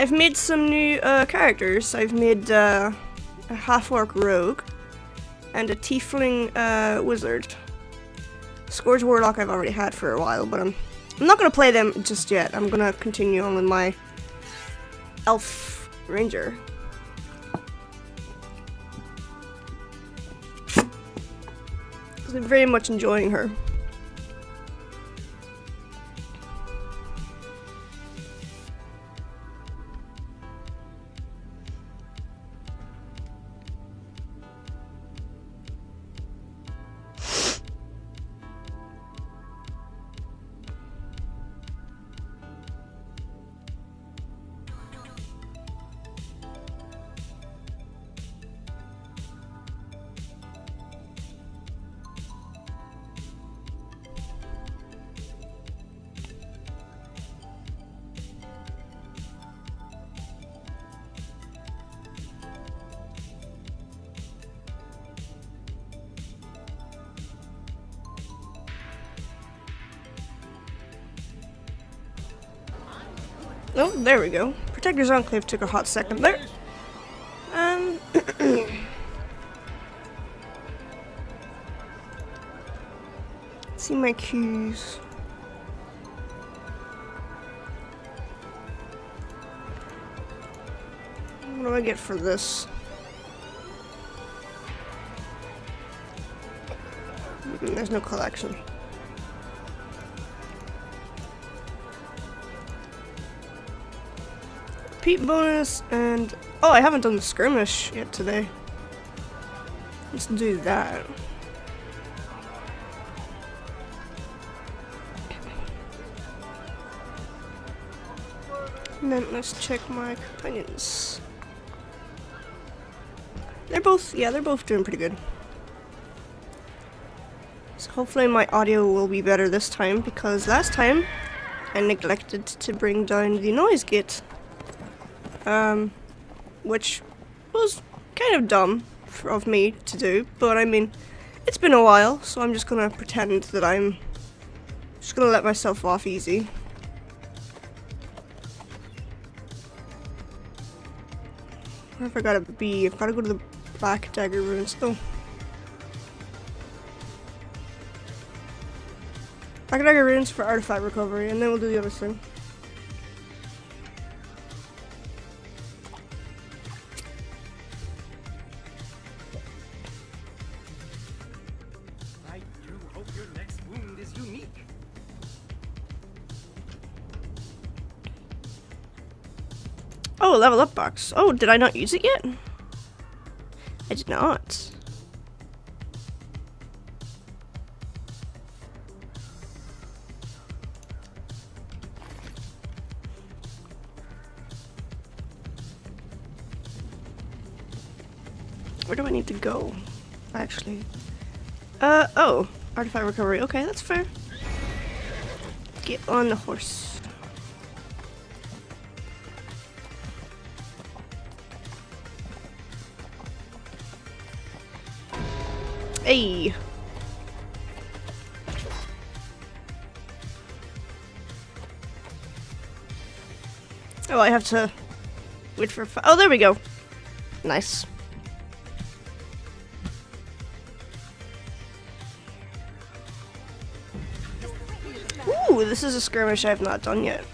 I've made some new characters. I've made a half-orc rogue and a tiefling wizard. Scourge Warlock I've already had for a while, but I'm not going to play them just yet. I'm going to continue on with my elf ranger. I'm very much enjoying her. Oh, there we go. Protector's Enclave took a hot second there. See my cues. What do I get for this? There's no collection. Peep bonus and oh, I haven't done the skirmish yet today. Let's do that. And then let's check my companions. They're both doing pretty good. So hopefully my audio will be better this time, because last time I neglected to bring down the noise gate. Which was kind of dumb of me to do, but I mean, it's been a while, so I'm just gonna pretend that I'm just gonna let myself off easy. What if I gotta be? I've gotta go to the Black Dagger Ruins though. Black Dagger Ruins for Artifact Recovery, and then we'll do the other thing. Oh, level up box. Oh, did I not use it yet? I did not. Where do I need to go, actually? Oh, Artifact Recovery. Okay, that's fair. Get on the horse. Hey. Oh, I have to wait for oh, there we go. Nice. Ooh, this is a skirmish I've not done yet.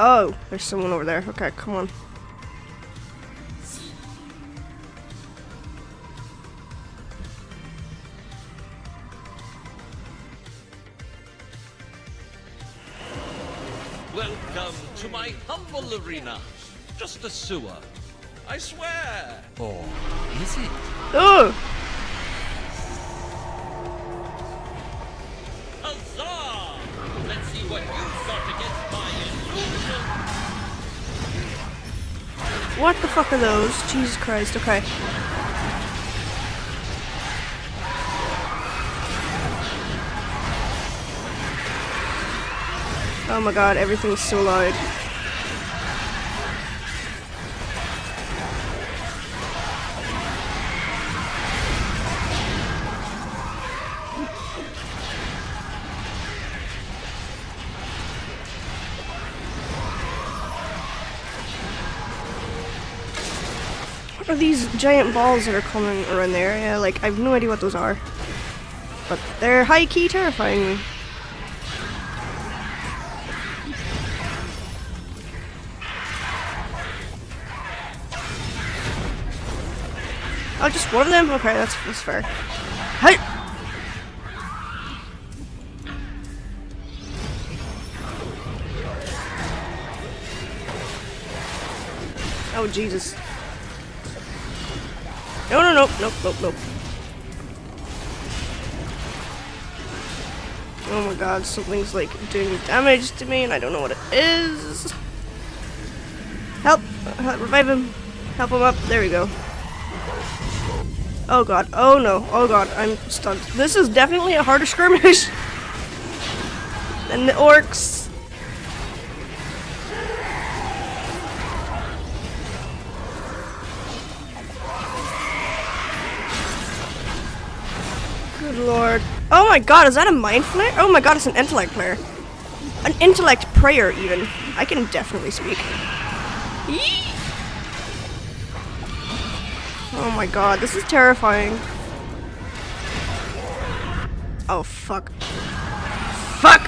Oh, there's someone over there. Okay, come on. Welcome to my humble arena. Just a sewer. I swear. Or is it? Oh! What the fuck are those? Jesus Christ, okay. Oh my god, everything's so loud. What are these giant balls that are coming around there? Yeah, like, I have no idea what those are. But they're high-key terrifying me. Oh, just one of them? Okay, that's fair. Hey! Oh, Jesus. No, no, no, nope, nope, nope. Oh my god, something's like doing damage to me and I don't know what it is. Help! Revive him. Help him up. There we go. Oh god, oh no, oh god, I'm stunned. This is definitely a harder skirmish than the orcs. Good lord. Oh my god, is that a mind flare? Oh my god, it's an intellect flare. An intellect prayer even. I can definitely speak. Yee! Oh my god, this is terrifying. Oh fuck. Fuck!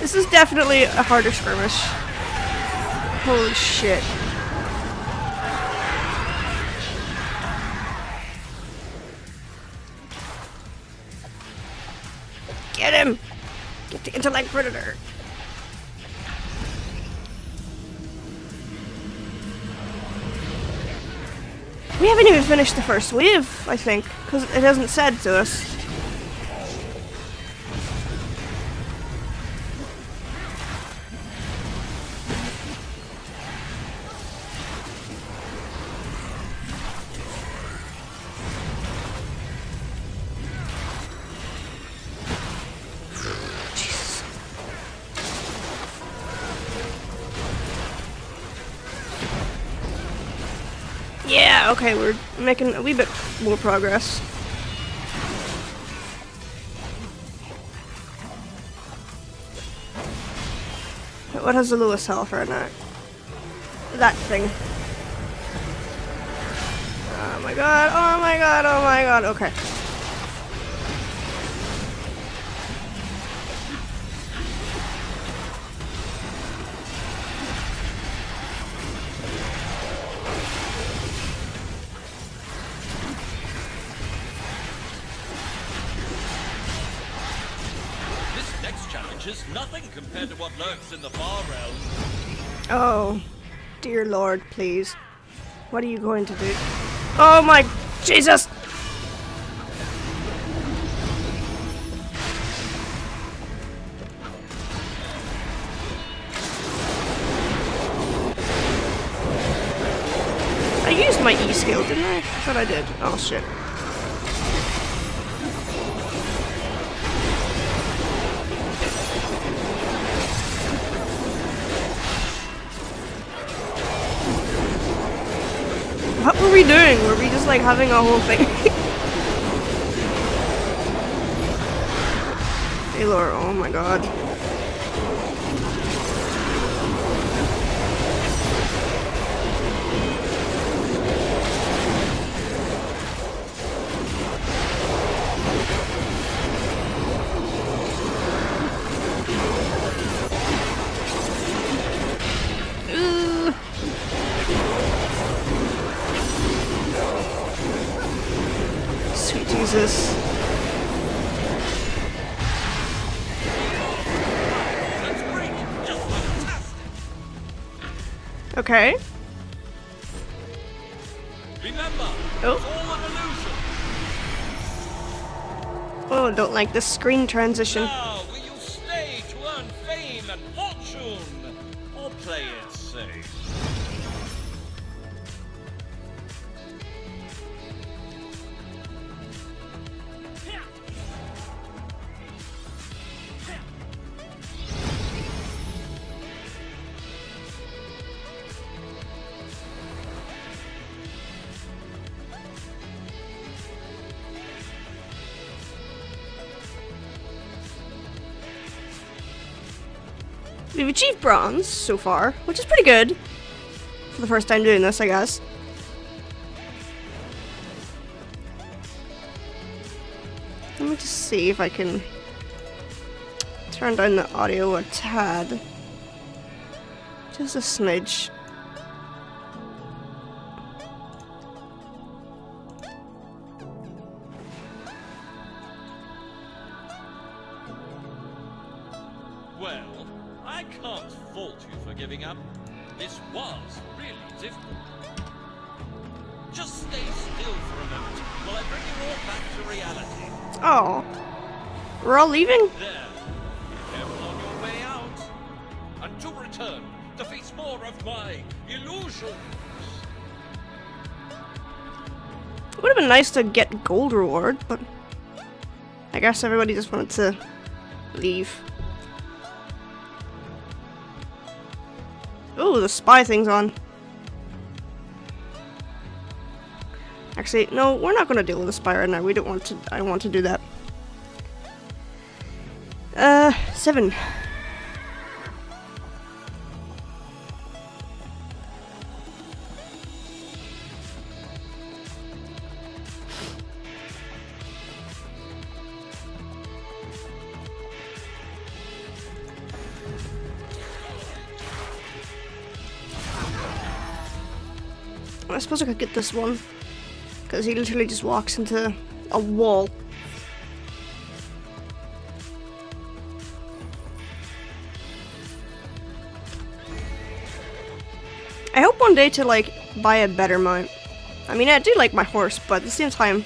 This is definitely a harder skirmish. Holy shit. Get him! Get the intellect predator! We haven't even finished the first wave, I think, because it hasn't said to us. Yeah, okay, we're making a wee bit more progress. What has the lowest health right now? That thing. Oh my god, oh my god, oh my god, okay. Compared to what lurks in the far realm. Oh, dear Lord, please. What are you going to do? Oh my Jesus! I used my E skill, didn't I? I thought I did. Oh shit. What were we doing? Were we just like having a whole thing? Taylor, oh my god. Jesus. Okay. Remember, oh. Oh, don't like this screen transition. Now, will you stay to earn fame and fortune, or play it? We've achieved bronze so far, which is pretty good. For the first time doing this, I guess. Let me just see if I can turn down the audio a tad. Just a smidge. Well, I can't fault you for giving up. This was really difficult. Just stay still for a moment while I bring you all back to reality. Oh. We're all leaving? There. Be careful on your way out. And to return to face more of my illusions. It would have been nice to get gold reward, but I guess everybody just wanted to leave. Oh, the spy thing's on. Actually, no, we're not going to deal with the spy right now. We don't want to. I don't want to do that. 7. I suppose I could get this one, because he literally just walks into a wall. I hope one day to, like, buy a better mount. I mean, I do like my horse, but at the same time,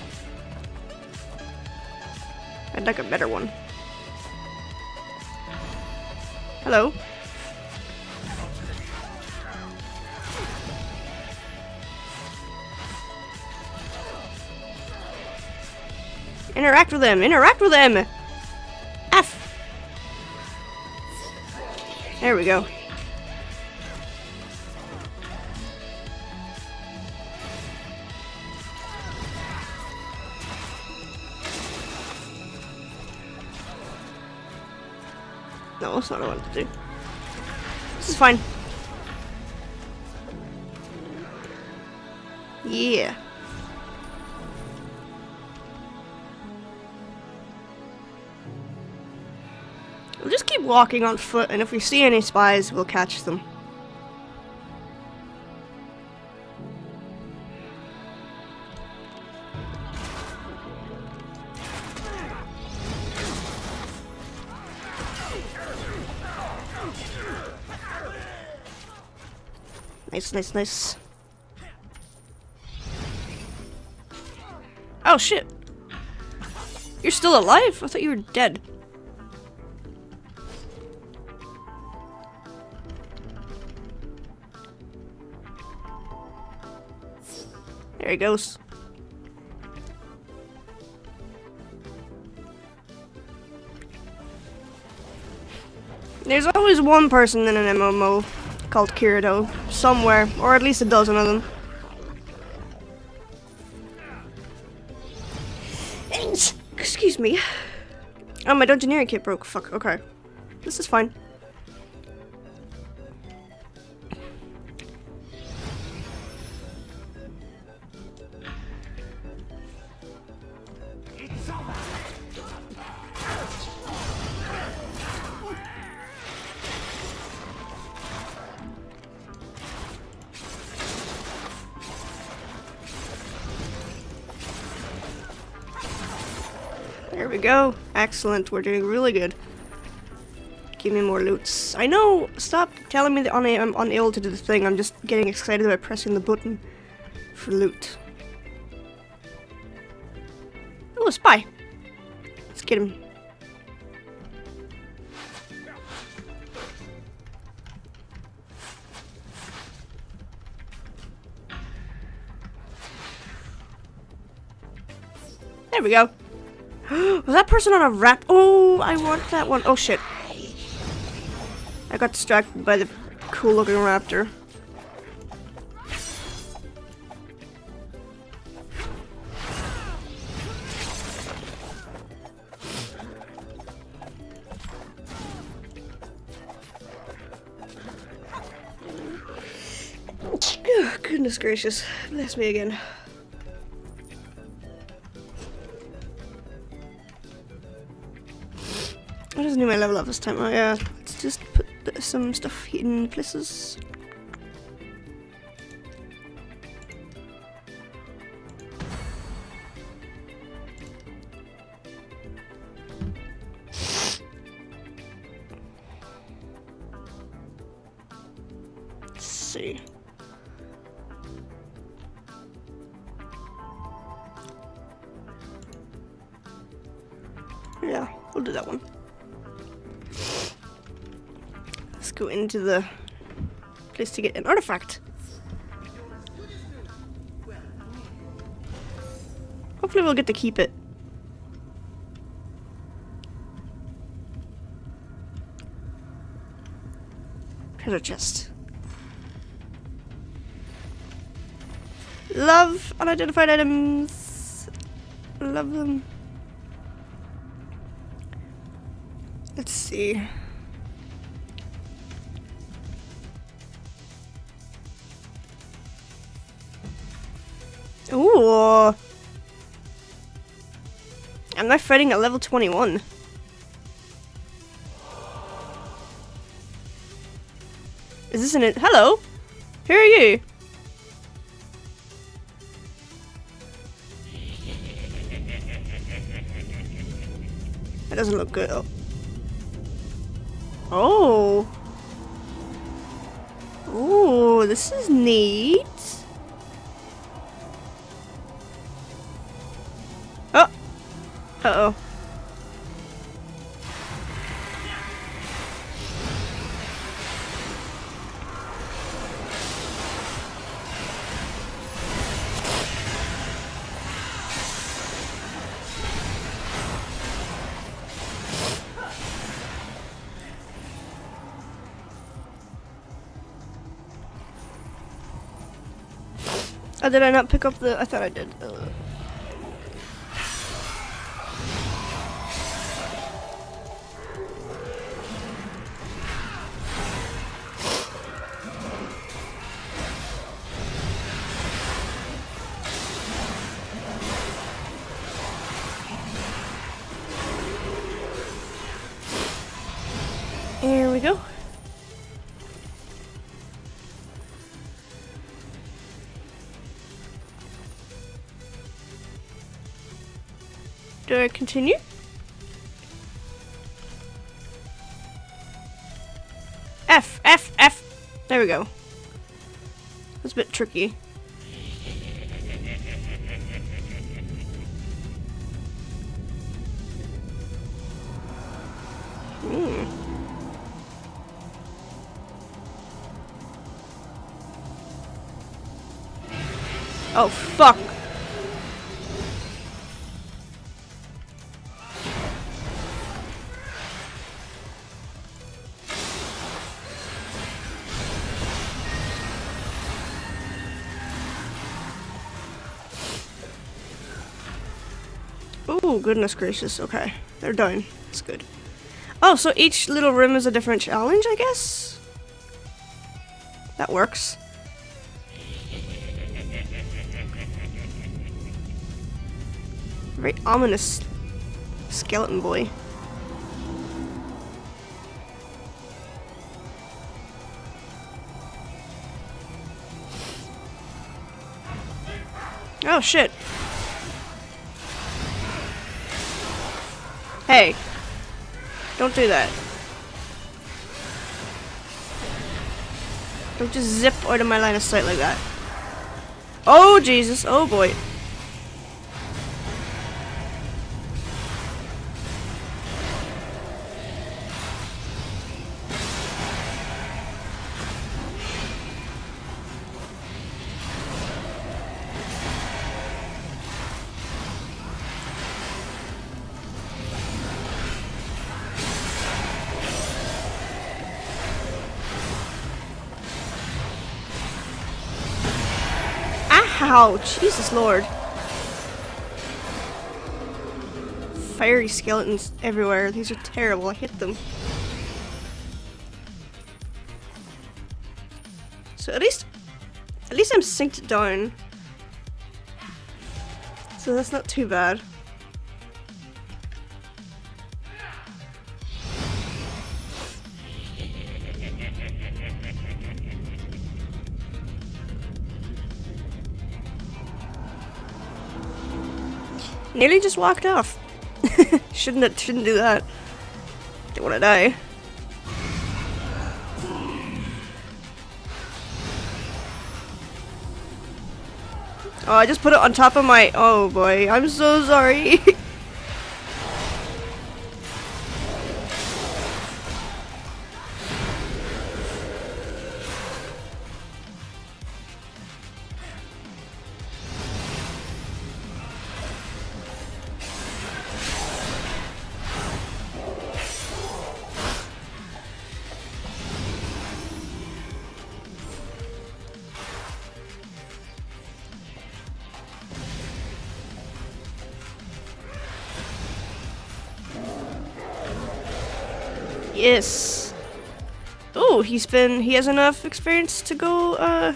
I'd like a better one. Hello. Interact with them! Interact with them! F! There we go. No, that's not what I wanted to do. This is fine. Yeah. We'll just keep walking on foot, and if we see any spies, we'll catch them. Nice, nice, nice. Oh shit! You're still alive? I thought you were dead. There he goes. There's always one person in an MMO called Kirito, somewhere, or at least a dozen of them. Excuse me. Oh, my dungeoneering kit broke. Fuck, okay. This is fine. There we go. Excellent. We're doing really good. Give me more loots. I know. Stop telling me that I'm unable to do the thing. I'm just getting excited by pressing the button for loot. Oh, a spy. Let's get him. There we go. Was that person on a wrap? Oh, I want that one. Oh shit. I got distracted by the cool looking raptor. Goodness gracious, bless me again. I just knew my level up this time. Let's just put some stuff in places. Let's see. Yeah, we'll do that one. Let's go into the place to get an artifact. Hopefully we'll get to keep it. Treasure chest. Love unidentified items. Love them. Let's see. Ooh! I'm not fighting a level 21. Is this an... Hello! Who are you? That doesn't look good. Oh. Oh. Oh, this is neat. Oh. Uh-oh. Oh, did I not pick up the... I thought I did. Here we go. Do I continue? F, F, F. There we go. That's a bit tricky. Oh, fuck. Oh, goodness gracious. Okay, they're done. That's good. Oh, so each little room is a different challenge, I guess? That works. Very ominous skeleton boy. Oh, shit. Hey, don't do that. Don't just zip out of my line of sight like that. Oh, Jesus. Oh, boy. Wow, Jesus Lord. Fiery skeletons everywhere. These are terrible. I hit them. So at least At least I'm synced down, so that's not too bad. Nearly just walked off. Shouldn't do that. Don't want to die. Oh, I just put it on top of my— oh boy, I'm so sorry. Yes. Oh, he has enough experience to go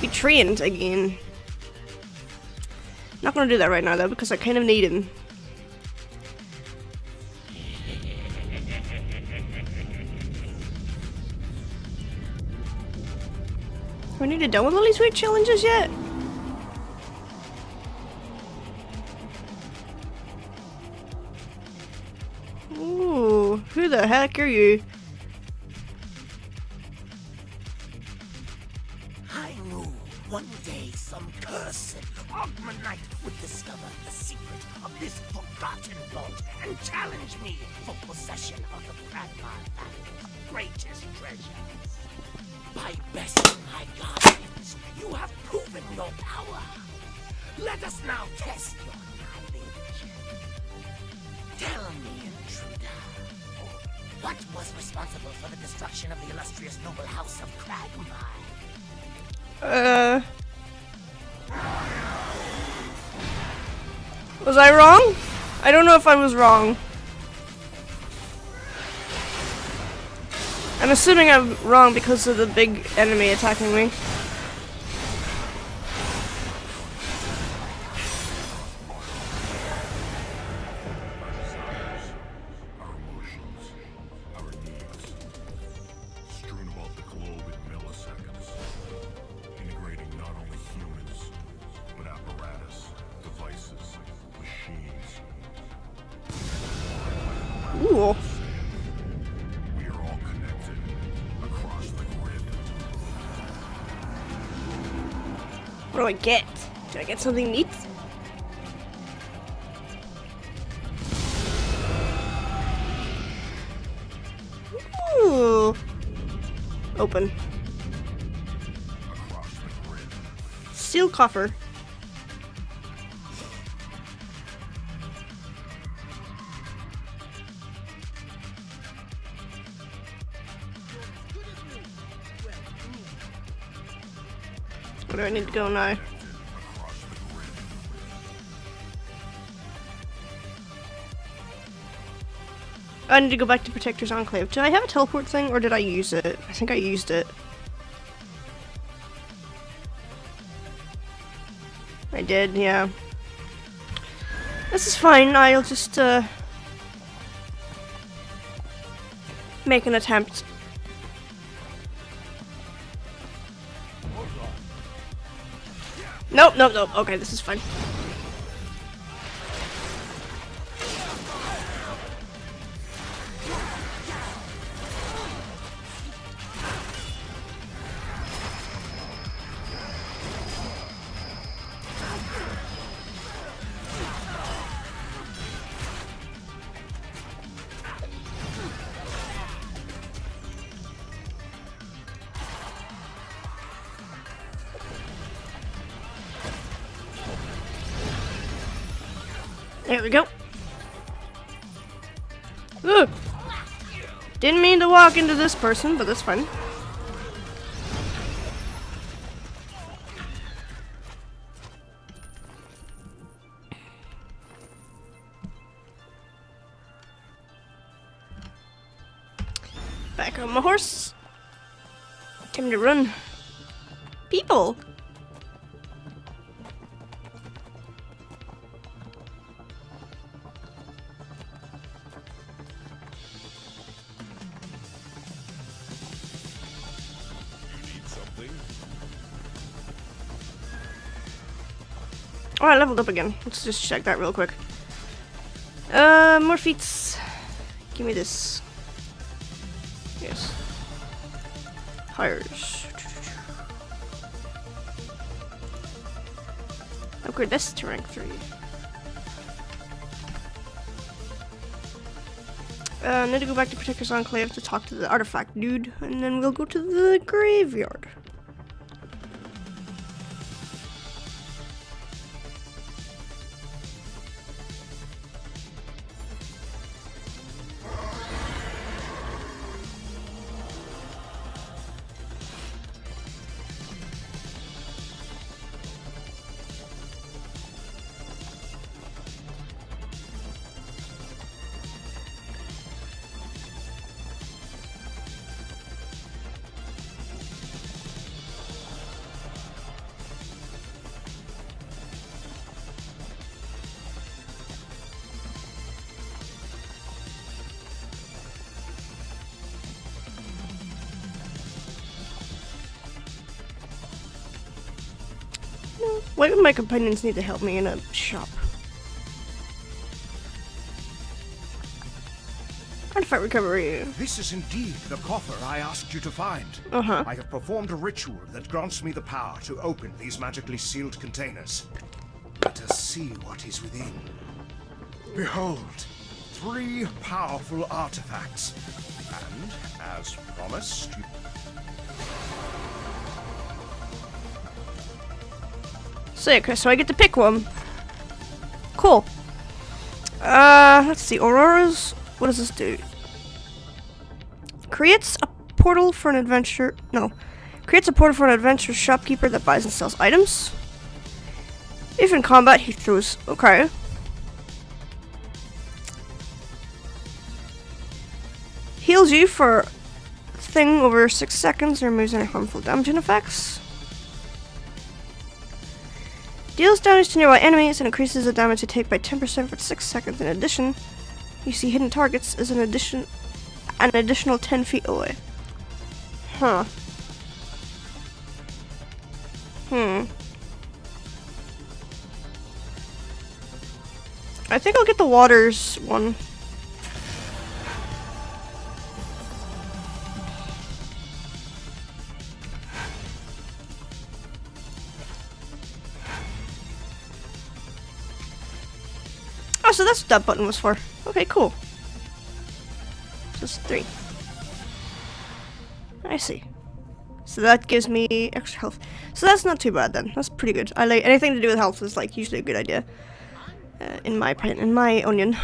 be trained again. Not gonna do that right now though, because I kind of need him. We need to done with all these weird challenges yet? Who the heck are you? I knew one day some cursed Augmanite would discover the secret of this forgotten vault and challenge me for possession of the Pragma Factor's greatest treasures. By besting my guardians, you have proven your power. Let us now test your knowledge. Tell me, intruder. What was responsible for the destruction of the illustrious noble house of Cragmire? Was I wrong? I don't know if I was wrong. I'm assuming I'm wrong because of the big enemy attacking me. What do I get? Did I get something neat? Ooh. Open. Seal coffer. Where do I need to go now? I need to go back to Protector's Enclave. Did I have a teleport thing or did I use it? I think I used it. I did, yeah. This is fine. I'll just make an attempt. Nope, nope, nope. Okay, this is fine. There we go. Ooh. Didn't mean to walk into this person, but that's fine. Back on my horse. Time to run. people. Oh, I leveled up again. Let's just check that real quick. More feats. Give me this. Yes. Hires. Upgrade this to rank 3. I need to go back to Protector's Enclave to talk to the artifact dude, and then we'll go to the graveyard. Why would my companions need to help me in a shop? Artifact Recovery. This is indeed the coffer I asked you to find. Uh-huh. I have performed a ritual that grants me the power to open these magically sealed containers. Let us see what is within. Behold, 3 powerful artifacts. And, as promised, you... Sick, so I get to pick one. Cool. Let's see, Aurora's. What does this do? Creates a portal for an adventure. No. Creates a portal for an adventure shopkeeper that buys and sells items. If in combat, he throws. Okay. Heals you for thing over 6 seconds, removes any harmful damage and effects. Deals damage to nearby enemies and increases the damage you take by 10% for 6 seconds. In addition, you see hidden targets as an additional 10 feet away. Huh. I think I'll get the waters one. So that's what that button was for. Okay, cool. Just 3. I see. So that gives me extra health. So that's not too bad then. That's pretty good. I like anything to do with health is like usually a good idea. In my onion.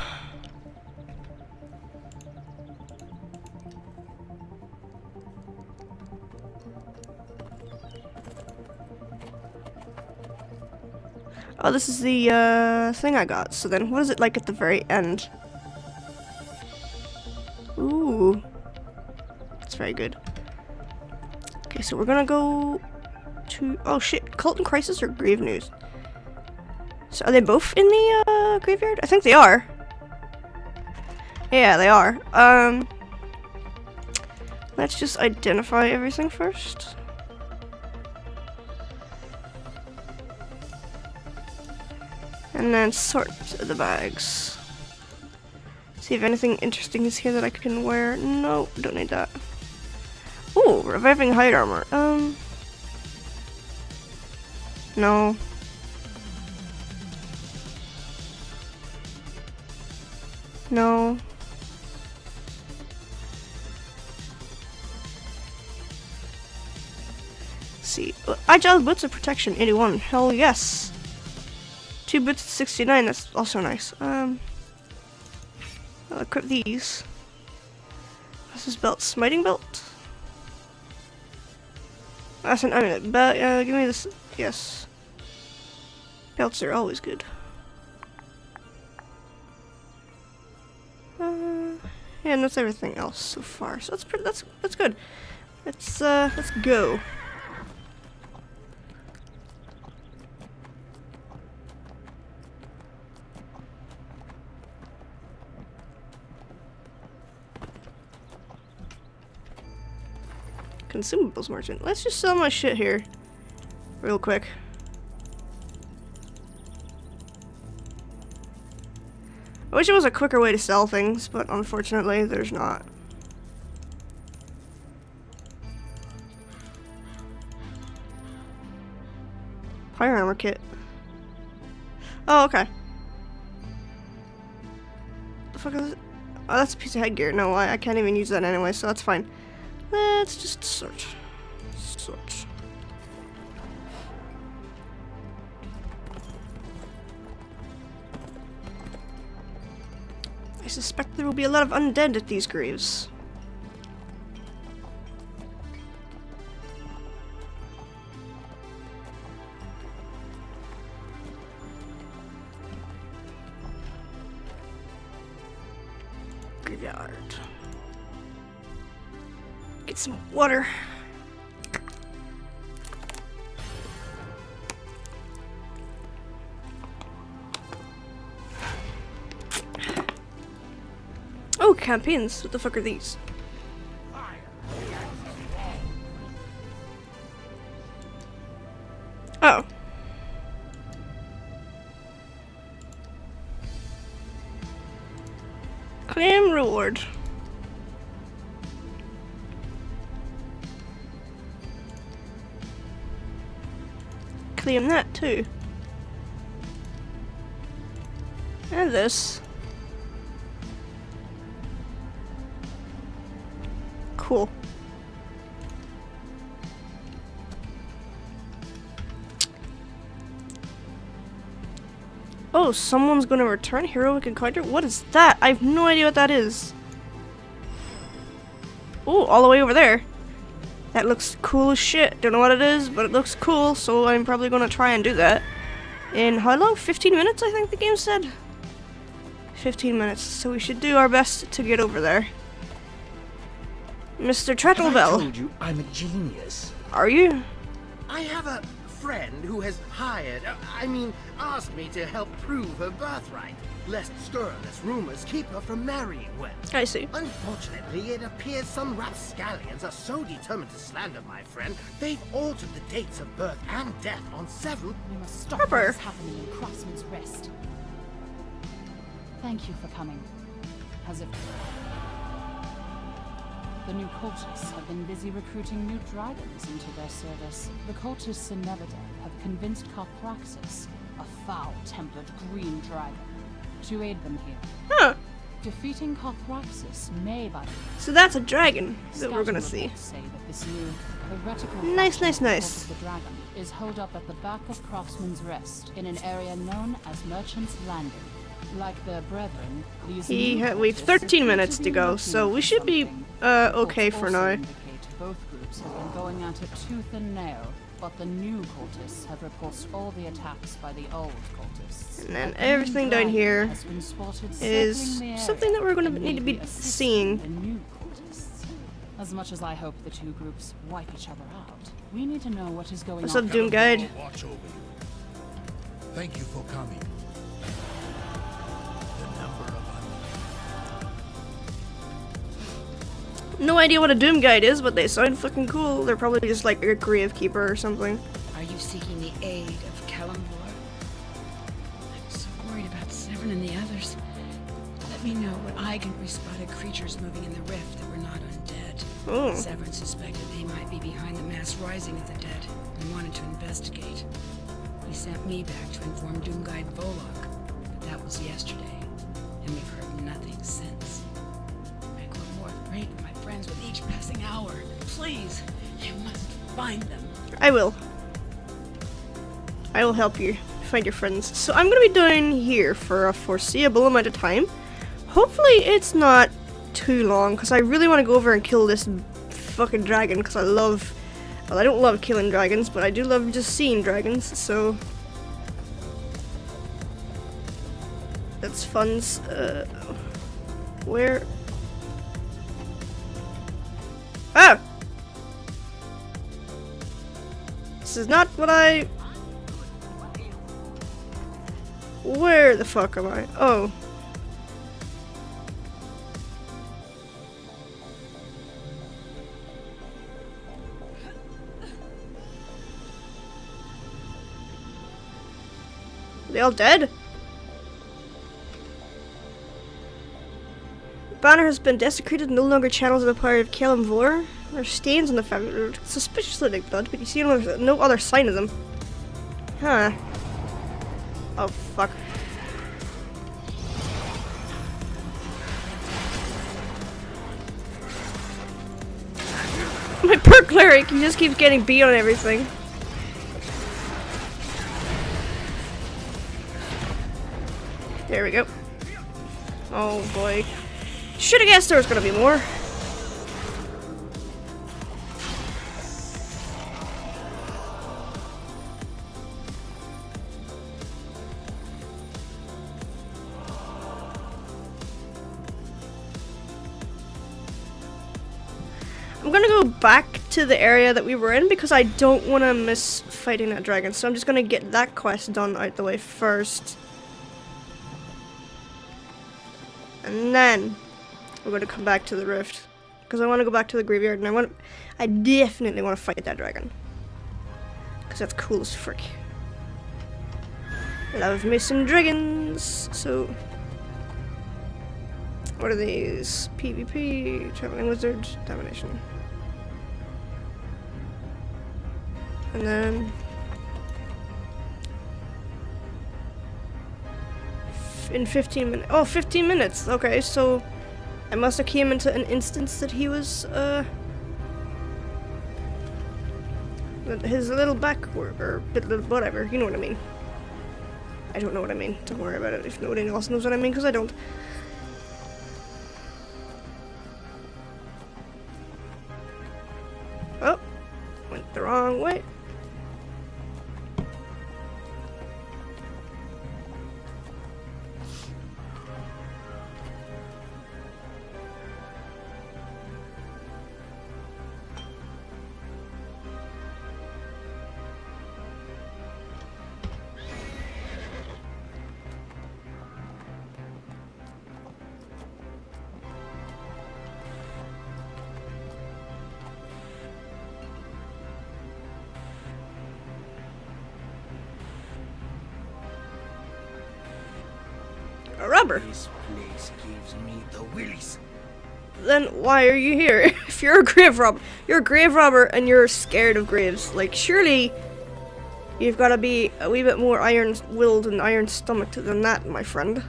Oh, this is the thing I got. So then, what is it like at the very end? Ooh. That's very good. Okay, so we're gonna go to... Oh shit, Cult and Crisis or Grave News? So are they both in the graveyard? I think they are. Yeah, they are. Let's just identify everything first. And then sort the bags. See if anything interesting is here that I can wear. No, don't need that. Ooh, reviving hide armor. No. No. Let's see. Agile boots of protection, 81. Hell yes. 2 boots at 69, that's also nice. I'll equip these. What's this belt? Smiting belt? That's an amulet. But, give me this. Yes. Belts are always good. Yeah, and that's everything else so far. So that's good. Let's go. Consumables merchant. Let's just sell my shit here real quick. I wish it was a quicker way to sell things, but unfortunately there's not. Fire armor kit. Oh, okay. The fuck is it? Oh, that's a piece of headgear. No, I can't even use that anyway, so that's fine. Let's just search. Search. I suspect there will be a lot of undead at these graves. Some water. Oh, campaigns. What the fuck are these? Oh. Claim reward. Claim that too. And this. Cool. Oh, someone's gonna return heroic encounter? What is that? I have no idea what that is. Oh, all the way over there. That looks cool as shit. Don't know what it is, but it looks cool, so I'm probably gonna try and do that. In how long? 15 minutes, I think the game said? 15 minutes, so we should do our best to get over there. Mr. Trettlebell. I told you I'm a genius. Are you? I have a friend who has asked me to help prove her birthright, lest scurrilous rumors keep her from marrying well. I see. Unfortunately, it appears some rapscallions are so determined to slander my friend, they've altered the dates of birth and death on several... We must stop this happening in Croftsman's Rest. Thank you for coming. As if... The new cultists have been busy recruiting new dragons into their service. The cultists in Nevada have convinced Carthraxus, a foul-tempered green dragon, to aid them here. Huh. Defeating Cothraxis may by... So that's a dragon that we're gonna see. Nice. The dragon is holed up at the back of Croftsman's Rest in an area known as Merchant's Landing. Like their brethren, these... We've 13 minutes to go, so we should be okay for now. Both groups have been going at it tooth and nail. But the new cultists have repulsed all the attacks by the old cultists. And then everything down here is something that we're going to need to be seeing. The new cultists. As much as I hope the two groups wipe each other out, we need to know what is going on. What's up, Doom Guide? Watch over you. Thank you for coming. The number No idea what a Doom Guide is, but they sound fucking cool. They're probably just like a grave keeper or something. Are you seeking the aid of Kelemvor? I'm so worried about Severn and the others. Let me know when we spotted creatures moving in the rift that were not undead. Oh. Severn suspected they might be behind the mass rising of the dead and wanted to investigate. He sent me back to inform Doom Guide Volok, but that was yesterday, and we've heard nothing since. I grow more afraid of my friends with each passing hour. Please, you must find them. I will help you find your friends. So I'm gonna be doing here for a foreseeable amount of time. Hopefully it's not too long, because I really want to go over and kill this fucking dragon, because I love... Well, I don't love killing dragons, but I do love just seeing dragons, so... That's fun. Where... Oh! This is not what I... Where the fuck am I? Oh. They all dead? The banner has been desecrated, no longer channels of the power of Kelemvor. There are stains on the fabric, suspiciously like blood, but you see no other sign of them. Huh. Oh, fuck. My poor cleric, he just keeps getting beat on everything. There we go. Oh boy. Should've guessed there was gonna be more. I'm gonna go back to the area that we were in because I don't want to miss fighting that dragon, so I'm just gonna get that quest done out the way first. And then we're going to come back to the rift because I want to go back to the graveyard, and I definitely want to fight that dragon because that's cool as frick. Love me some dragons. So what are these? PvP, traveling wizard, domination, and then in 15 minutes. Oh, 15 minutes. Okay, so I must have came into an instance that he was, his little back or whatever. You know what I mean. I don't know what I mean. Don't worry about it if nobody else knows what I mean, because I don't. Oh, went the wrong way. This place gives me the willies. Then why are you here? If you're a grave robber, you're a grave robber and you're scared of graves. Like, surely you've got to be a wee bit more iron-willed and iron-stomached than that, my friend.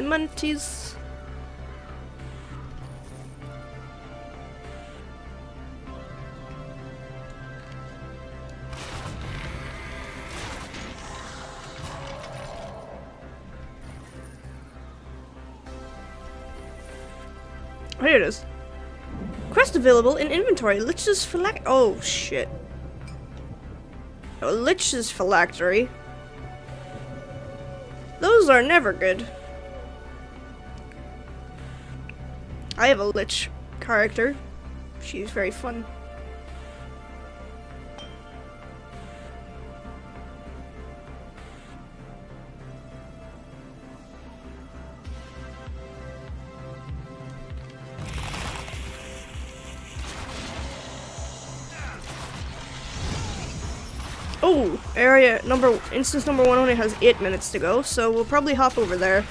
Munties. Oh, here it is. Quest available in inventory. Lich's phylactery. Oh shit. Oh, Lich's phylactery. Those are never good. I have a Lich character. She's very fun. Oh, instance number 1 only has 8 minutes to go, so we'll probably hop over there.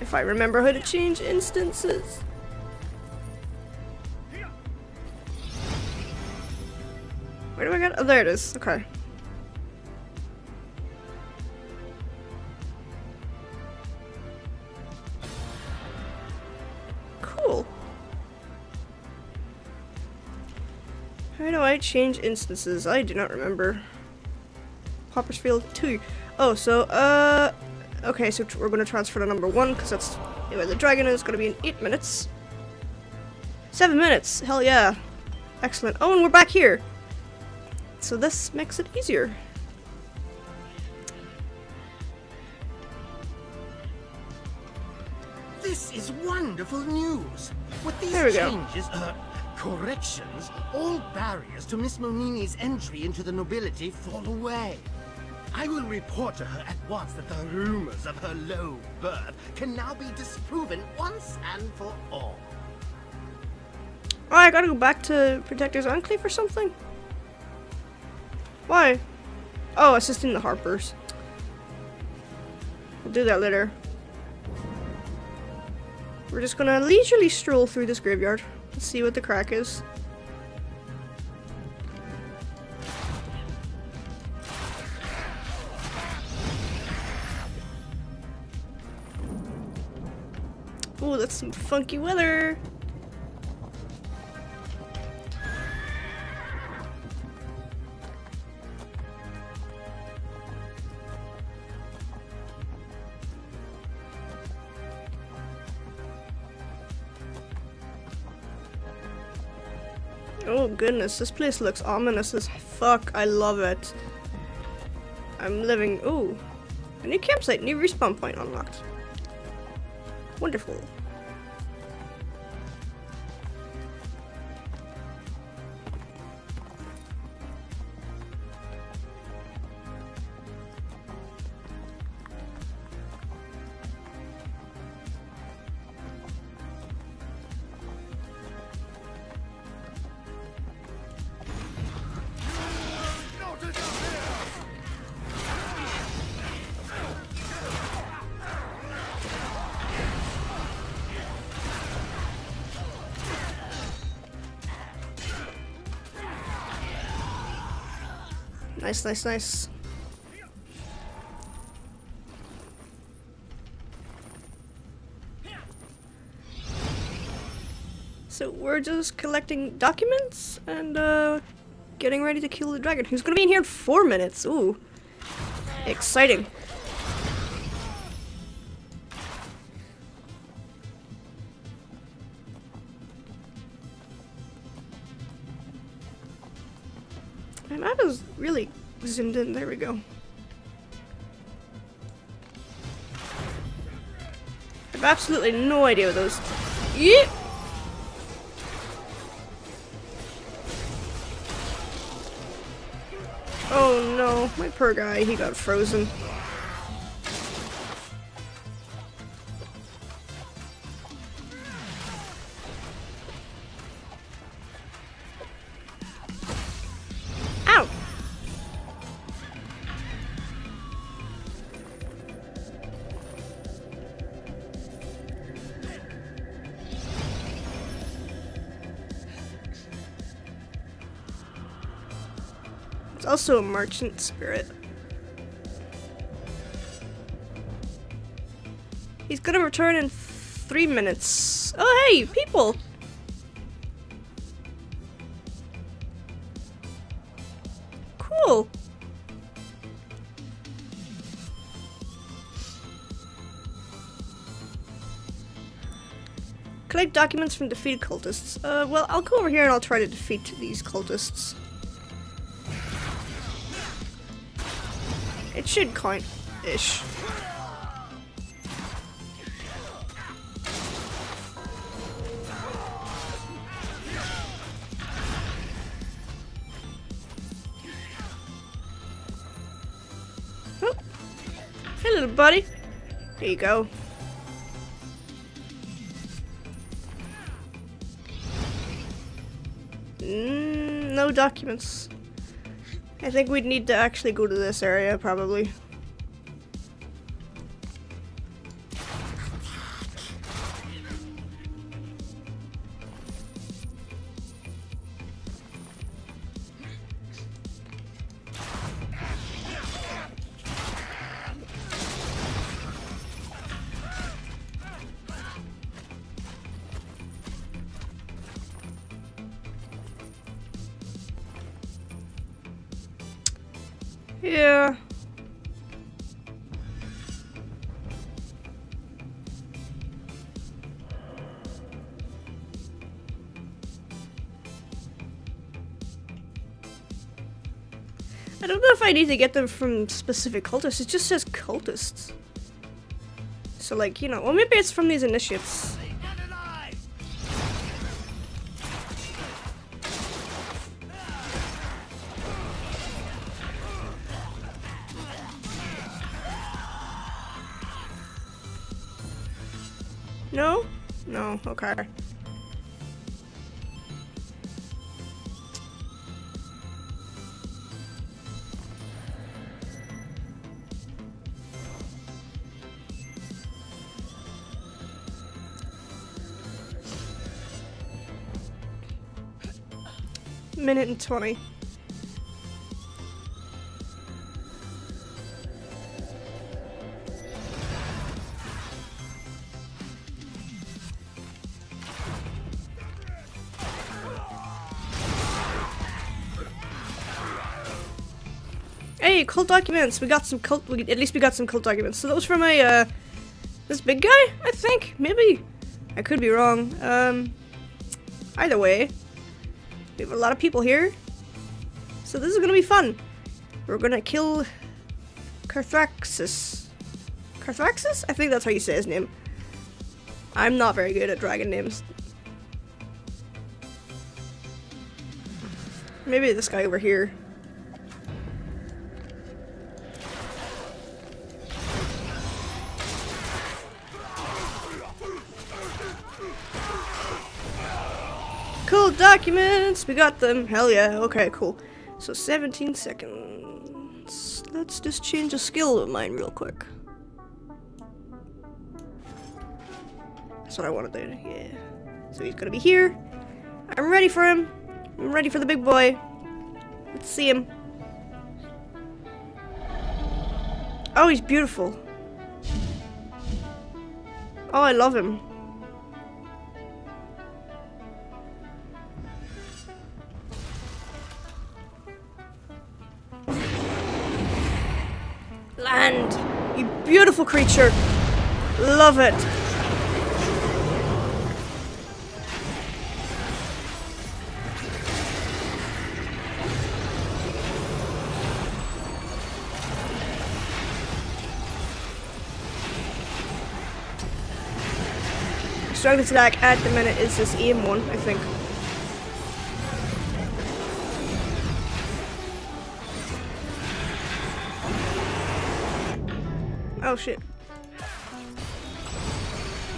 If I remember how to change instances. Where do I go? Oh, there it is. Okay. Cool. How do I change instances? I do not remember. Poppersfield 2. Oh, so, okay, so we're going to transfer to number 1 because that's where the dragon is going to be in 8 minutes. 7 minutes! Hell yeah. Excellent. Oh, and we're back here. So this makes it easier. This This is wonderful news. With these changes, corrections, all barriers to Miss Monini's entry into the nobility fall away. I will report to her at once that the rumors of her low birth can now be disproven once and for all. Oh, I gotta go back to Protector's Enclave or something? Why? Oh, assisting the Harpers. I'll do that later. We're just gonna leisurely stroll through this graveyard. Let's see what the crack is. Oh, that's some funky weather. Oh goodness, this place looks ominous as fuck. I love it. I'm living. Ooh, a new campsite, new respawn point unlocked. Wonderful. Nice, nice, nice. So we're just collecting documents and getting ready to kill the dragon, who's gonna be in here in 4 minutes. Ooh, exciting. My map is really zoomed in. There we go. I have absolutely no idea what those. Yeet! Oh no, my poor guy, he got frozen. It's also a merchant spirit. He's gonna return in 3 minutes. Oh hey, people! Cool. Collect documents from defeated cultists. Well, I'll go over here and I'll try to defeat these cultists. It should count-ish. Oh. Hey, little buddy. There you go. No documents. I think we'd need to actually go to this area, probably. Yeah. I don't know if I need to get them from specific cultists. It just says cultists. So like, you know, well maybe it's from these initiates. No? No, okay. Minute and 20. Hey, cult documents. We got some cult. At least we got some cult documents. So that was from a this big guy, I think. Maybe I could be wrong. Either way. We have a lot of people here, so this is gonna be fun. We're gonna kill Carthraxis. Carthraxis? I think that's how you say his name. I'm not very good at dragon names. Maybe this guy over here. Cool documents! We got them! Hell yeah, okay, cool. So 17 seconds. Let's just change a skill of mine real quick. That's what I want to do, yeah. So he's gonna be here. I'm ready for him. I'm ready for the big boy. Let's see him. Oh, he's beautiful. Oh, I love him. Land, you beautiful creature. Love it. Strongest attack at the minute is this aim one, I think. Oh shit.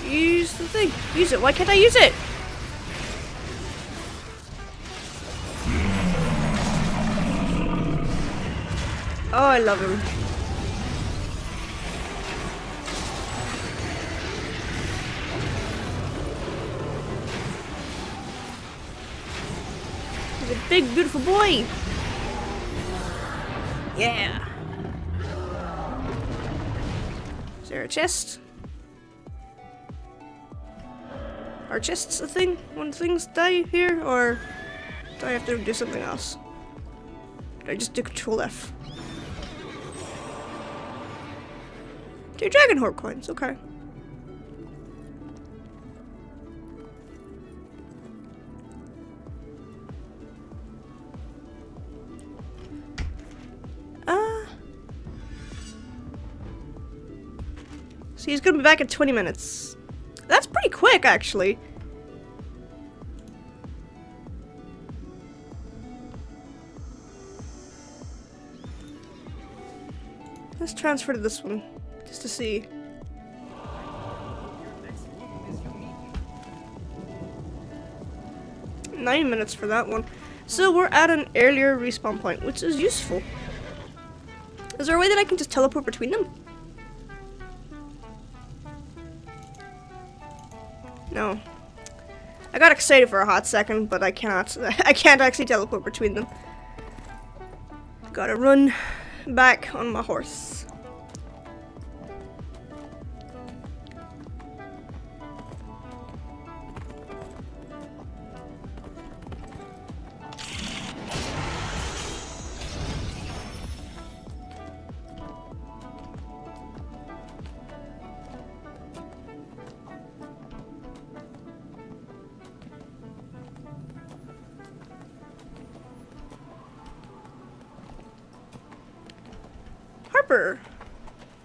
Use the thing. Use it. Why can't I use it? Oh, I love him. He's a big, beautiful boy. Yeah. A chest? Are chests a thing when things die here, or do I have to do something else? Did I just do Control F? 2 Dragon Horde coins, okay. So he's gonna be back in 20 minutes. That's pretty quick, actually. Let's transfer to this one, just to see. Wow. 9 minutes for that one. So we're at an earlier respawn point, which is useful. Is there a way that I can just teleport between them? No. I got excited for a hot second, but I cannot. I can't actually teleport between them. Gotta run back on my horse.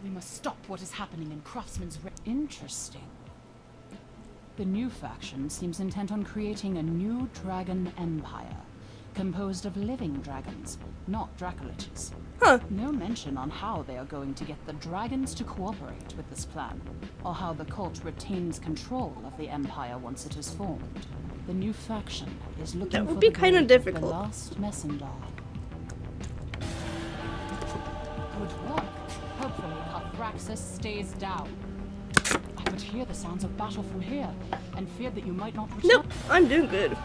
We must stop what is happening in Croftsman's Rest. Interesting. The new faction seems intent on creating a new dragon empire, composed of living dragons, not dracoliches. Huh. No mention on how they are going to get the dragons to cooperate with this plan, or how the cult retains control of the empire once it is formed. The new faction is looking that would for be kind of difficult. The last messenger. Good work. Hopefully, Cothraxis stays down. I could hear the sounds of battle from here, and feared that you might not return. Nope, I'm doing good.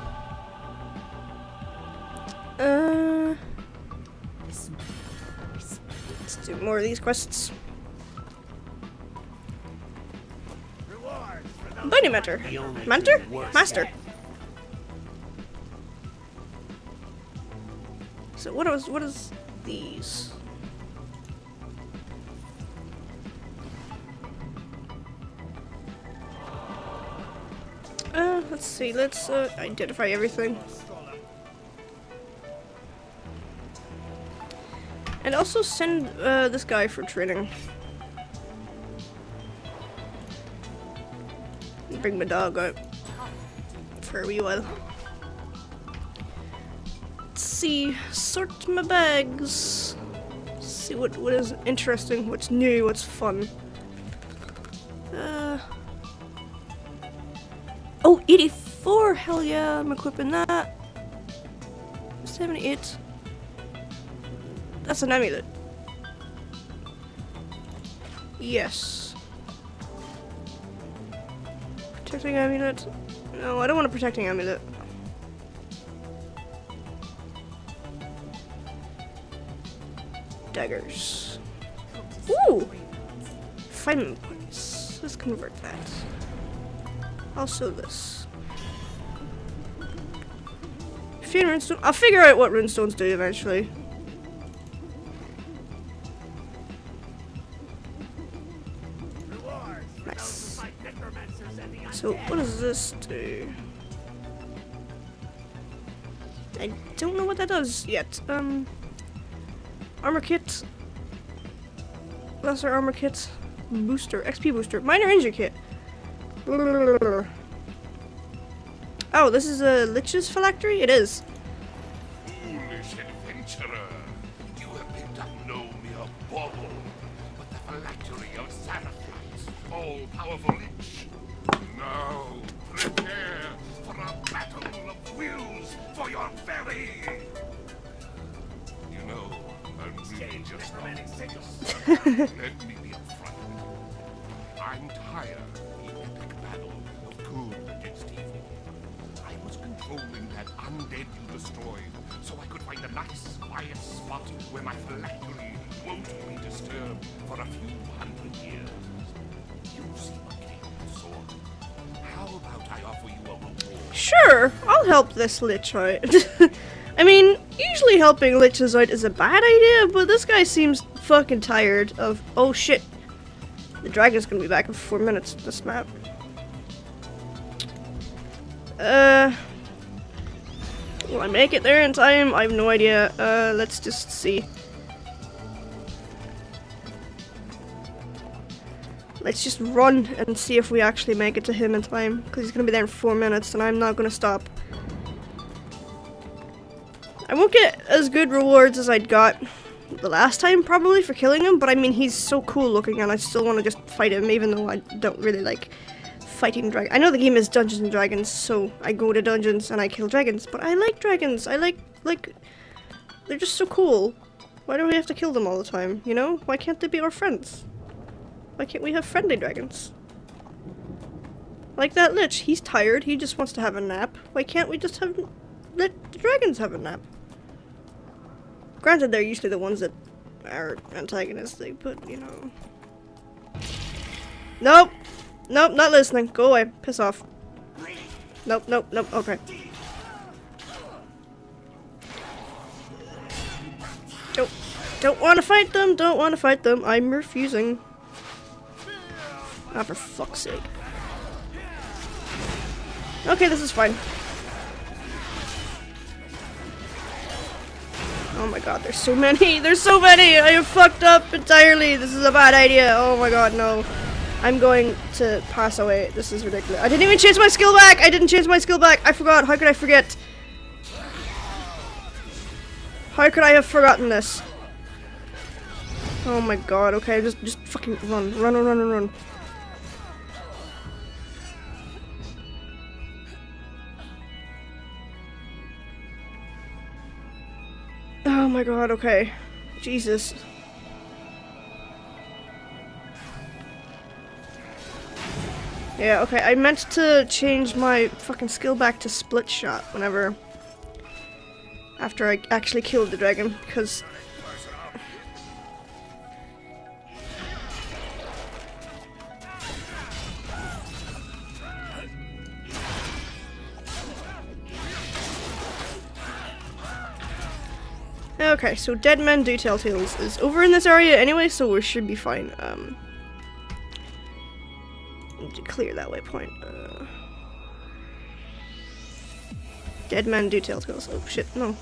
Let's do more of these quests. Bunny mentor, master. So what is these? Let's see. Let's identify everything. And also send this guy for training. Bring my dog out for a wee while. Let's see. Sort my bags. Let's see what is interesting, what's new, what's fun. Oh, 84! Hell yeah, I'm equipping that. 78. That's an amulet. Yes. Protecting amulet? No, I don't want a protecting amulet. Daggers. Ooh! Fighting points. Let's convert that. Also this. Runestone. I'll figure out what runestones do eventually. Nice. So what does this do? I don't know what that does yet. Armor kit. Lesser armor kit. Booster. XP booster. Minor injury kit. Oh, this is a Lich's phylactery? It is. Foolish adventurer, you have picked up no mere bauble, but the phylactery of Saraflax, all-powerful Lich. Now, prepare for a battle of wills for your very... You know, I'm really just not let me be upfront. I'm tired. Undead you destroyed, so I could find a nice quiet spot where my phylactery won't be disturbed for a few hundred years. You seem a capable sort. How about I offer you a reward? Sure, I'll help this lich out. I mean, usually helping liches out is a bad idea, but this guy seems fucking tired of. Oh shit. The dragon's gonna be back in 4 minutes, this map. Will I make it there in time? I have no idea. Let's just see. Let's just run and see if we actually make it to him in time. Because he's going to be there in 4 minutes and I'm not going to stop. I won't get as good rewards as I got the last time probably for killing him. But I mean, he's so cool looking and I still want to just fight him even though I don't really like fighting dragons. I know the game is Dungeons and Dragons, so I go to dungeons and I kill dragons, but I like dragons. I like, they're just so cool. Why do we have to kill them all the time, you know? Why can't they be our friends? Why can't we have friendly dragons? Like that lich, he's tired, he just wants to have a nap. Why can't we just have, let the dragons have a nap? Granted, they're usually the ones that are antagonistic, but you know. Nope! Nope, not listening. Go away. Piss off. Nope, nope, nope. Okay. Don't want to fight them. Don't want to fight them. I'm refusing. Ah, for fuck's sake. Okay, this is fine. Oh my god, there's so many! There's so many! I have fucked up entirely! This is a bad idea! Oh my god, no. I'm going to pass away. This is ridiculous. I didn't even change my skill back! I didn't change my skill back! I forgot! How could I forget? How could I have forgotten this? Oh my god, okay, just fucking run. Run, run, run, run, run. Oh my god, okay. Jesus. Yeah, okay, I meant to change my fucking skill back to split shot whenever... after I actually killed the dragon, because... Okay, so dead men do tell tales is over in this area anyway, so we should be fine. To clear that waypoint. Dead men do tell tales. Oh shit, no.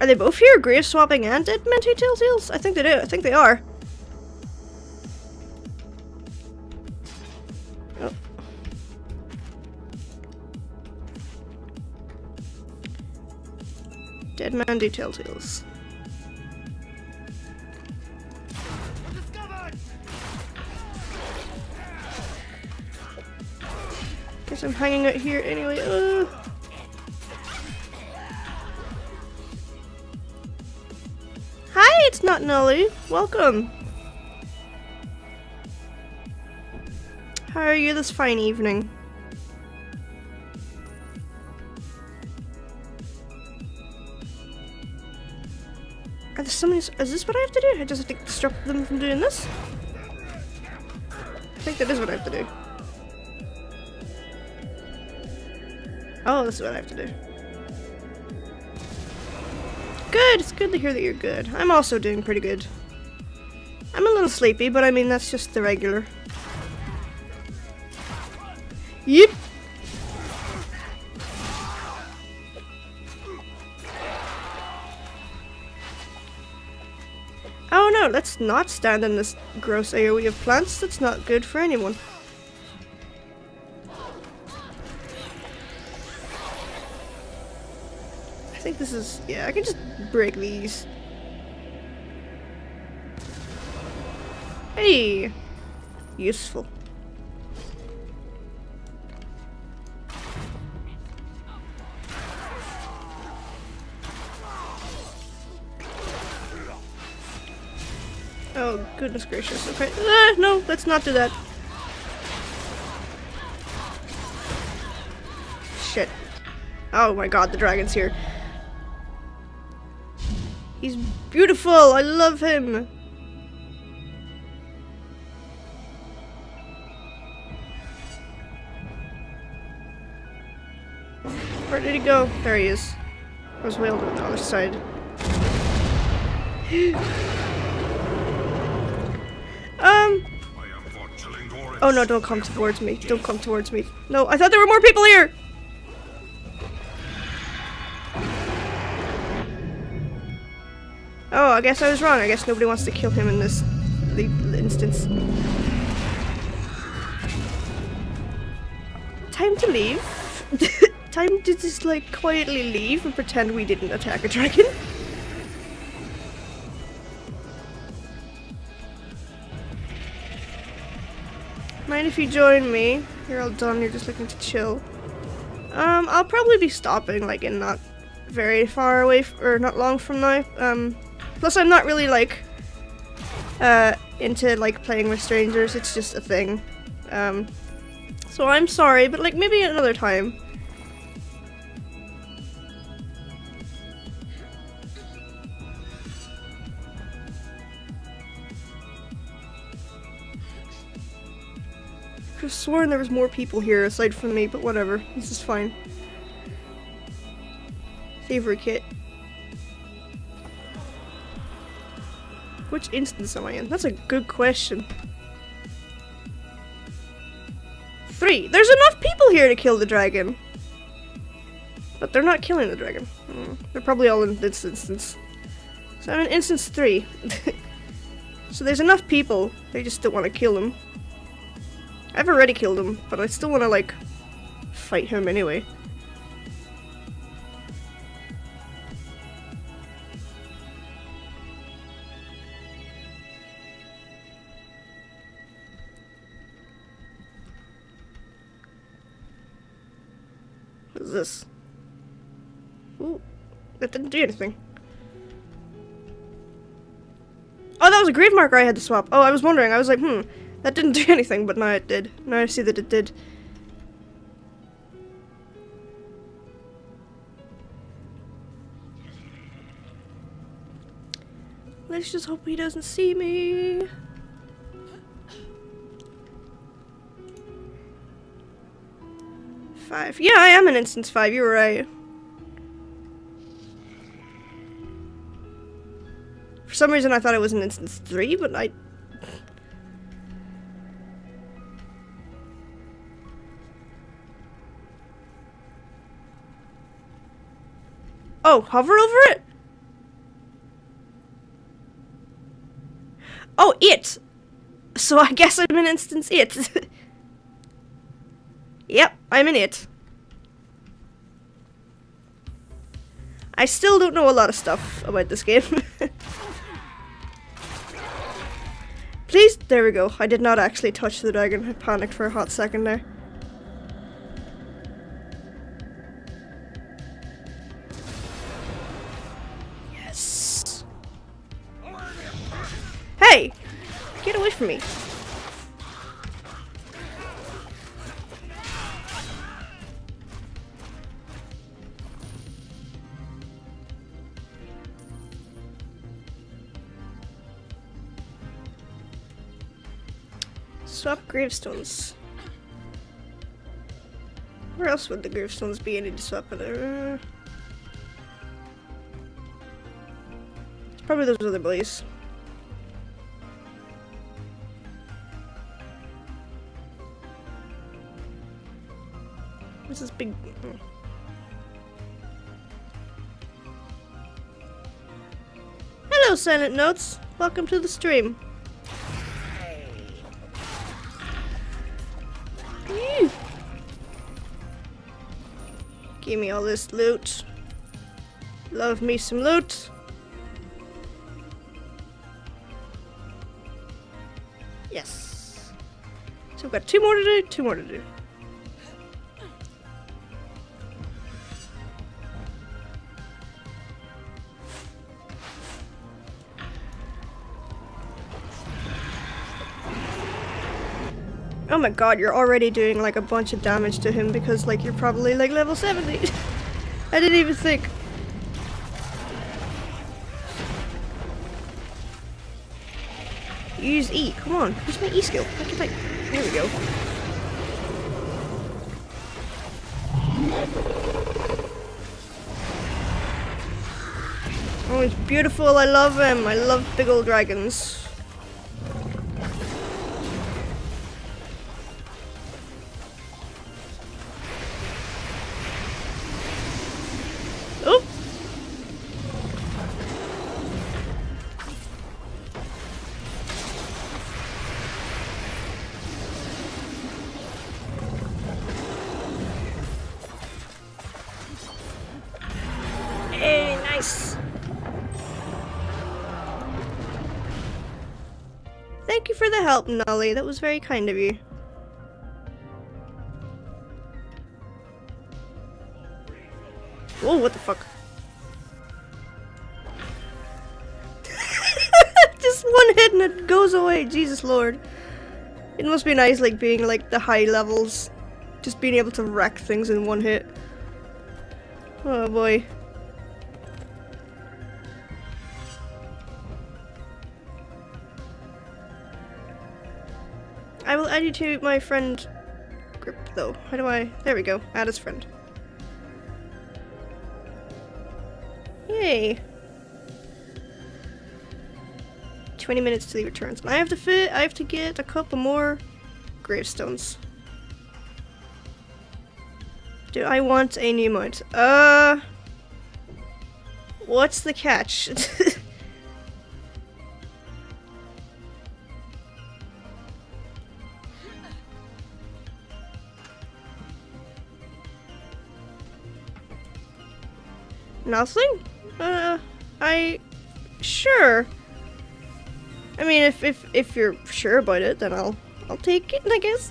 Are they both here? Grave swapping and dead men do tell tales? I think they do. I think they are. Dead man do tell tales. Guess I'm hanging out here anyway. Hi, it's not Nolly. Welcome. How are you this fine evening? Is this what I have to do? I just have to stop them from doing this? I think that is what I have to do. Oh, this is what I have to do. Good! It's good to hear that you're good. I'm also doing pretty good. I'm a little sleepy, but I mean, that's just the regular. Yep! Let's not stand in this gross AoE of plants. That's not good for anyone. I think this is... yeah, I can just break these. Hey! Useful. Oh, goodness gracious. Okay. No, let's not do that. Shit. Oh my god, the dragon's here. He's beautiful. I love him. Where did he go? There he is. I was wheeled on the other side. Oh no, don't come towards me. Don't come towards me. No, I thought there were more people here! Oh, I guess I was wrong. I guess nobody wants to kill him in this instance. Time to leave. Time to just, like, quietly leave and pretend we didn't attack a dragon. Mind if you join me? You're all done, you're just looking to chill. I'll probably be stopping, like, in not very far away, or not long from now. Plus I'm not really, like, into, like, playing with strangers, it's just a thing. So I'm sorry, but, like, maybe another time. I could have sworn there was more people here aside from me, but whatever. This is fine. Savory kit. Which instance am I in? That's a good question. 3. There's enough people here to kill the dragon. But they're not killing the dragon. They're probably all in this instance. So I'm in instance 3. So there's enough people, they just don't want to kill him. I've already killed him, but I still want to, like, fight him anyway. What is this? Ooh, that didn't do anything. Oh, that was a grave marker I had to swap. Oh, I was wondering. I was like, that didn't do anything, but now it did. Now I see that it did. Let's just hope he doesn't see me. Five. Yeah, I am in instance 5. You were right. For some reason I thought it was in instance 3, but I... Oh, hover over it? Oh, it! So I guess I'm in instance it. Yep, I'm in it. I still don't know a lot of stuff about this game. Please, there we go. I did not actually touch the dragon. I panicked for a hot second there. Yes. Hey, get away from me. Swap gravestones. Where else would the gravestones be? I need to swap it. It's probably those other blaze. What's this big? Hello, Silent Notes. Welcome to the stream. Give me all this loot. Love me some loot. Yes. So we've got two more to do. Oh my god, you're already doing like a bunch of damage to him because like you're probably like level 70. I didn't even think. Use E, come on, use my E skill. I can like, here we go. Oh, he's beautiful, I love him. I love big old dragons. Thank you for the help, Nolly. That was very kind of you. Whoa, what the fuck? Just one hit and it goes away. Jesus Lord. It must be nice, like, being, like, the high levels. Just being able to wreck things in one hit. Oh, boy. I will add you to my friend group, though. How do I... There we go. Add as friend. Yay. 20 minutes to the returns. And I have to get a couple more gravestones. Do I want a new mode? What's the catch? Nothing? Sure. I mean, if you're sure about it, then I'll take it, I guess.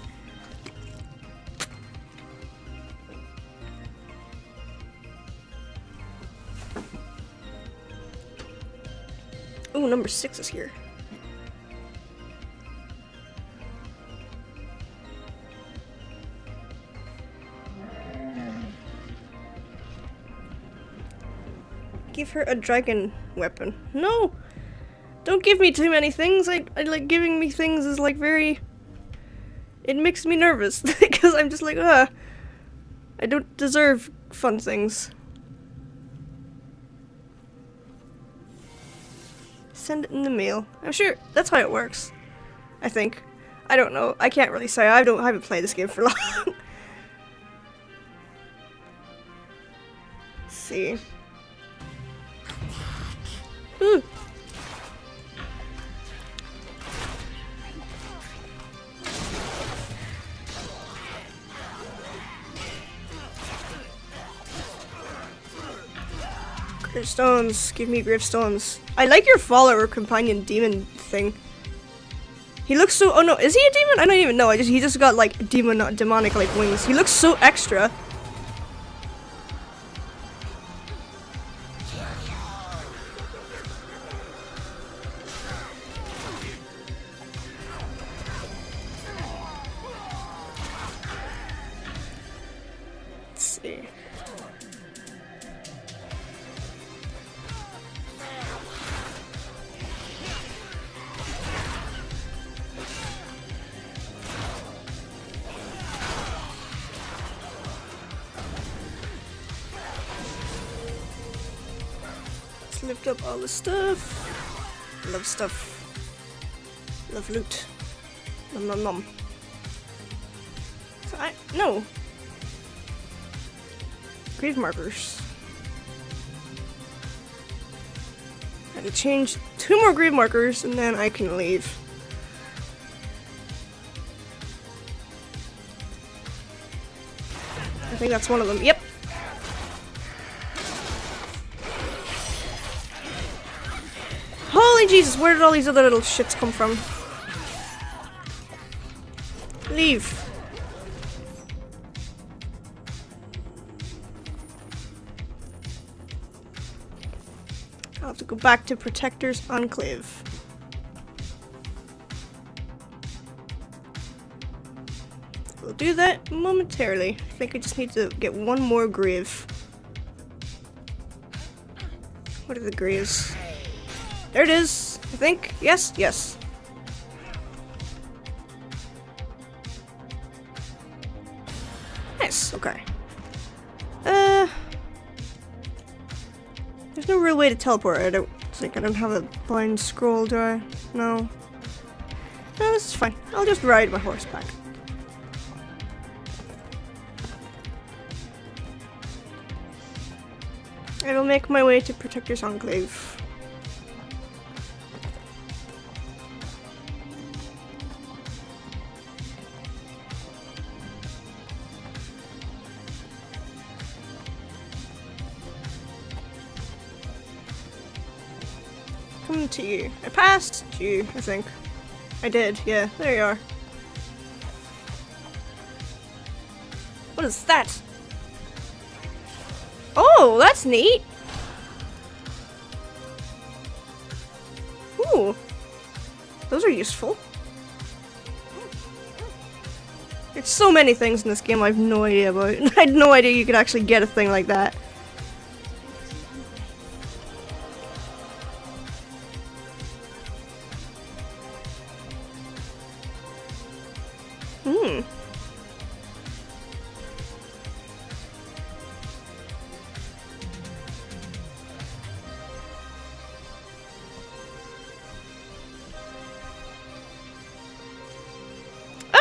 Oh, number 6 is here. Give her a dragon weapon. No! Don't give me too many things. I like giving me things is like very... It makes me nervous because I'm just like, ah, I don't deserve fun things. Send it in the mail. I'm sure that's how it works. I think. I don't know. I can't really say. I haven't played this game for long. Let's see. Ooh. Gravestones, give me gravestones. I like your follower companion demon thing. He looks so, oh no, is he a demon? I don't even know. He just got like demonic like wings. He looks so extra. Lift up all the stuff. Love stuff. Love loot. Nom nom nom. So no. Grave markers. I can change 2 more grave markers and then I can leave. I think that's one of them. Yep. Jesus, where did all these other little shits come from? Leave. I'll have to go back to Protector's Enclave. We'll do that momentarily. I think I just need to get one more grave. What are the graves? There it is, I think. Yes, yes. Nice, okay. There's no real way to teleport. I don't think I don't have a blind scroll, do I? No. No, this is fine. I'll just ride my horse back. I will make my way to Protector's Enclave. To you. I passed to you, I think. I did, yeah, there you are. What is that? Oh, that's neat! Ooh, those are useful. There's so many things in this game I have no idea about. I had no idea you could actually get a thing like that.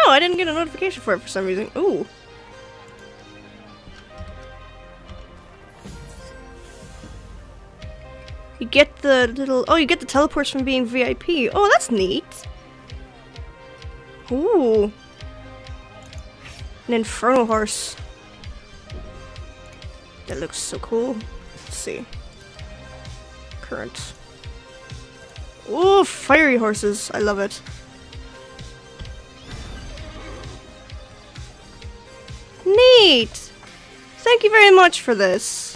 I didn't get a notification for it for some reason. Ooh. You get the little... Oh, you get the teleports from being VIP. Oh, that's neat. Ooh. An Inferno Horse. That looks so cool. Let's see. Current. Ooh, fiery horses. I love it. Neat! Thank you very much for this.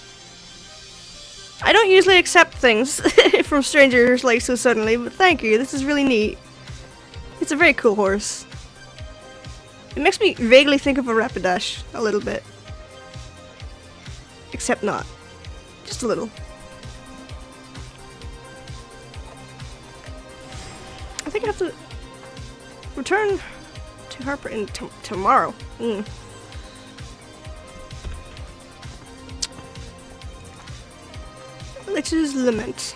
I don't usually accept things from strangers like so suddenly, but thank you. This is really neat. It's a very cool horse. It makes me vaguely think of a Rapidash a little bit. Except not. Just a little. I think I have to return to Harper in tomorrow. Lich's Lament.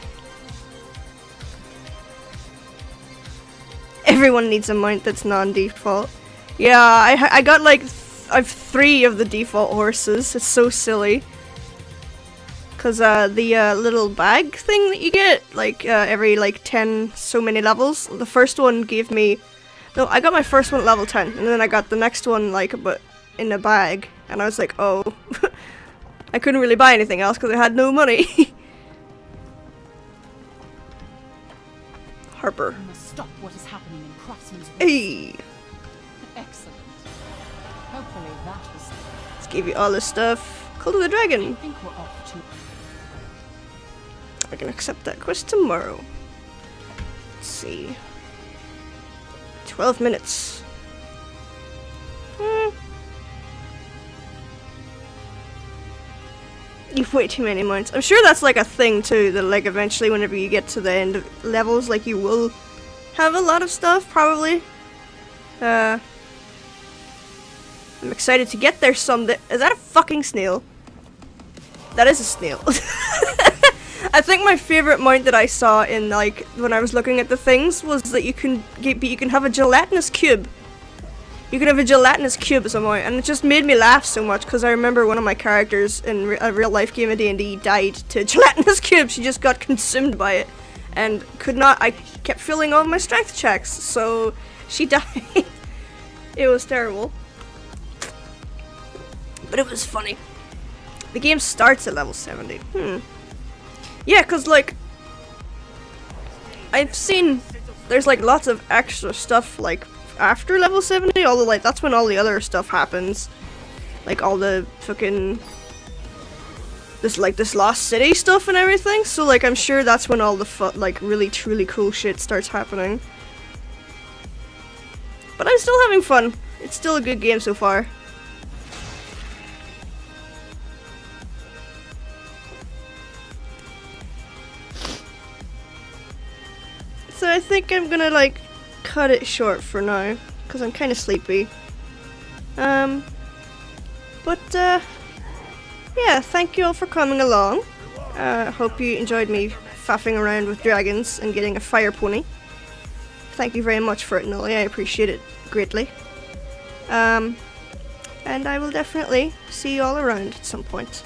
Everyone needs a mount that's non-default. Yeah, I got like I've three of the default horses. It's so silly. Cause the little bag thing that you get like every like 10 so many levels. The first one gave me I got my first one at level 10, and then I got the next one like but in a bag, and I was like, oh, I couldn't really buy anything else because I had no money. Harper. We must stop what is happening in Croftsman's Rest. Hey. Excellent. Hopefully that was. Let's give you all this stuff. Call to the Dragon. I think we're off to. I can accept that quest tomorrow. Let's see. 12 minutes. You've way too many mounts. I'm sure that's like a thing too, that like eventually whenever you get to the end of levels, like you will have a lot of stuff, probably. I'm excited to get there someday. Is that a fucking snail? That is a snail. I think my favorite mount that I saw in like, when I was looking at the things was that you can get, you can have a gelatinous cube. You can have a gelatinous cube as a mount, and it just made me laugh so much because I remember one of my characters in a real life game of D&D died to a gelatinous cube. She just got consumed by it and could not, I kept failing all my strength checks, so she died. It was terrible. But it was funny. The game starts at level 70. Yeah, because like, I've seen there's like lots of extra stuff like after level 70, although like that's when all the other stuff happens, like all the fucking this lost city stuff and everything, so like I'm sure that's when all the like really truly cool shit starts happening, but I'm still having fun. It's still a good game so far. So I think I'm gonna like cut it short for now because I'm kind of sleepy, but yeah, thank you all for coming along. Hope you enjoyed me faffing around with dragons and getting a fire pony. Thank you very much for it, Nolly. I appreciate it greatly, and I will definitely see you all around at some point.